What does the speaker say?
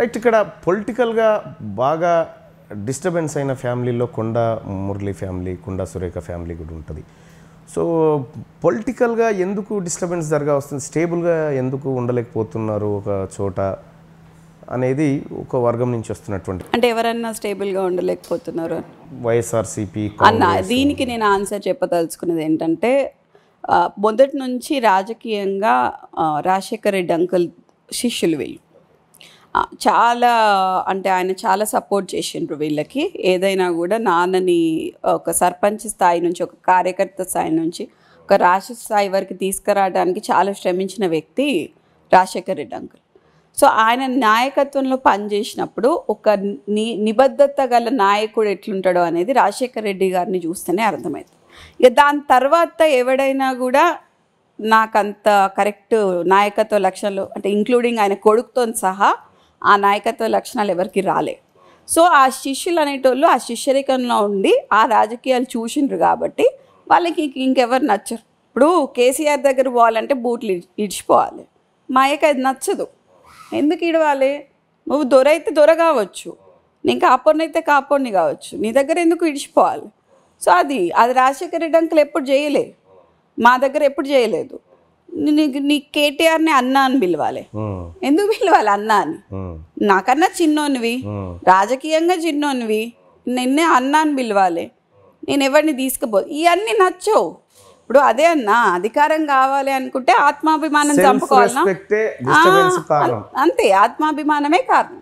right ఇక్కడ political గా బాగా డిస్టర్బెన్స్ అయిన ఫ్యామిలీలో కొండ మురళి ఫ్యామిలీ కొండ సురేఖ ఫ్యామిలీ కూడా ఉంటది సో పొలిటికల్ గా ఎందుకు డిస్టర్బెన్స్ దర్గా వస్తుంది స్టేబుల్ గా ఎందుకు ఉండలేకపోతున్నారు ఒక చోట అనేది ఒక వర్గం నుంచి వస్తున్నటువంటి అంటే ఎవరైనా స్టేబుల్ గా ఉండలేకపోతున్నారు వైఎస్ఆర్సీపీ అన్న దీనికి నేను ఆన్సర్ చెప్పదలుచుకున్నది ఏంటంటే మొదటి నుంచి రాజకీయంగా రాజశేఖర్ రెడ్డి అంకుల్ శిష్యులు వీళ్ళు చాలా అంటే ఆయన చాలా సపోర్ట్ చేసిండ్రు వీళ్ళకి ఏదైనా కూడా నాన్నని ఒక సర్పంచ్ స్థాయి నుంచి ఒక కార్యకర్త స్థాయి నుంచి ఒక రాష్ట్ర స్థాయి వరకు తీసుకురావడానికి చాలా శ్రమించిన వ్యక్తి రాజశేఖర్ రెడ్డి అంకుల్ సో ఆయన నాయకత్వంలో పనిచేసినప్పుడు ఒక నిబద్ధత గల నాయకుడు ఎట్లుంటాడో అనేది రాజశేఖర్ రెడ్డి గారిని చూస్తేనే అర్థమవుతుంది ఇక దాని తర్వాత ఎవడైనా కూడా నాకంత కరెక్ట్ నాయకత్వ లక్షణాలు అంటే ఇంక్లూడింగ్ ఆయన కొడుకుతో సహా ఆ నాయకత్వ లక్షణాలు ఎవరికి రాలే సో ఆ శిష్యులు అనేటోళ్ళు ఆ శిష్యరికంలో ఉండి ఆ రాజకీయాలు చూసిండ్రు కాబట్టి వాళ్ళకి ఇంకెవరు నచ్చరు ఇప్పుడు కేసీఆర్ దగ్గర పోవాలంటే బూట్లు ఇడిచిపోవాలి మాయకు అది నచ్చదు ఎందుకు ఇడవాలి నువ్వు దొర అయితే దొర కావచ్చు నీకు కాపోర్ని అయితే కాపోర్ని కావచ్చు నీ దగ్గర ఎందుకు ఇడిచిపోవాలి సో అది రాజశేఖర్ రెడ్డి అంకులు ఎప్పుడు చేయలే మా దగ్గర ఎప్పుడు చేయలేదు నీ కేటీఆర్ని అన్నా అని పిలవాలి ఎందుకు పిలవాలి అన్నా అని నాకన్నా చిన్నోనివి రాజకీయంగా చిన్నోనివి నిన్నే అన్నా అని పిలవాలి నేను ఎవరిని తీసుకుపో ఇవన్నీ నచ్చవు ఇప్పుడు అదే అన్నా అధికారం కావాలి అనుకుంటే ఆత్మాభిమానం చంపుకోవాలన్నా అంతే ఆత్మాభిమానమే కారణం